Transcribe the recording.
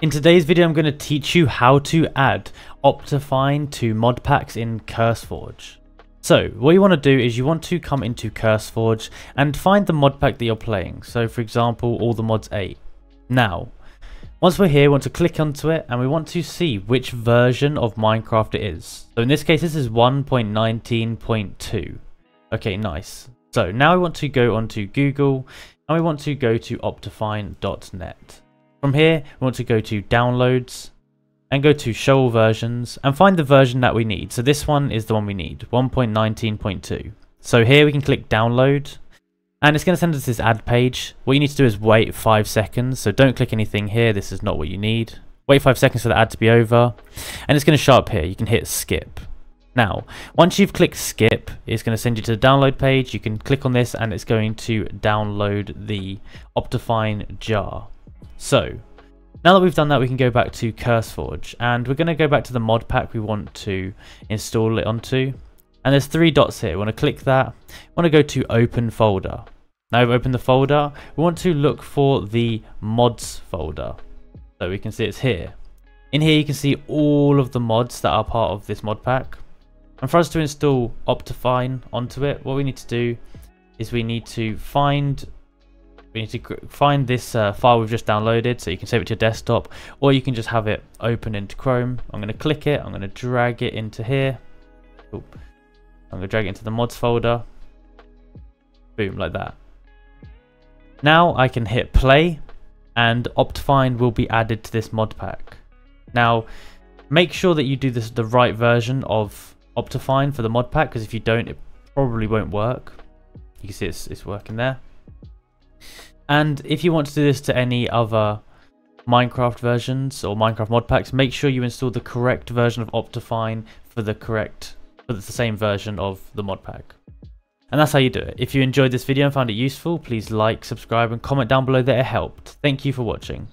In today's video, I'm going to teach you how to add Optifine to mod packs in CurseForge. So what you want to do is you want to come into CurseForge and find the mod pack that you're playing. So for example, all the mods 8. Now, once we're here, we want to click onto it and we want to see which version of Minecraft it is. So in this case, this is 1.19.2. Okay, nice. So now we want to go onto Google and we want to go to optifine.net. From here, we want to go to downloads and go to show all versions and find the version that we need. So this one is the one we need, 1.19.2. So here we can click download and it's going to send us this ad page. What you need to do is wait 5 seconds. So don't click anything here. This is not what you need. Wait 5 seconds for the ad to be over and it's going to show up here. You can hit skip. Now, once you've clicked skip, it's going to send you to the download page. You can click on this and it's going to download the Optifine jar. So now that we've done that, we can go back to CurseForge and we're going to go back to the mod pack we want to install it onto. And there's 3 dots here. We want to click that. We want to go to open folder. Now we've opened the folder. We want to look for the mods folder. So we can see it's here. In here, you can see all of the mods that are part of this mod pack. And for us to install Optifine onto it, what we need to do is we need to find this file we've just downloaded, so you can save it to your desktop or you can just have it open into Chrome. I'm going to click it, I'm going to drag it into here. Ooh. I'm going to drag it into the mods folder. Boom, like that. Now I can hit play and Optifine will be added to this mod pack. Now make sure that you do this the right version of Optifine for the mod pack, because if you don't, it probably won't work. You can see it's working there. And if you want to do this to any other Minecraft versions or Minecraft mod packs, make sure you install the correct version of Optifine for the same version of the mod pack. And that's how you do it. If you enjoyed this video and found it useful, please like, subscribe and comment down below that it helped. Thank you for watching.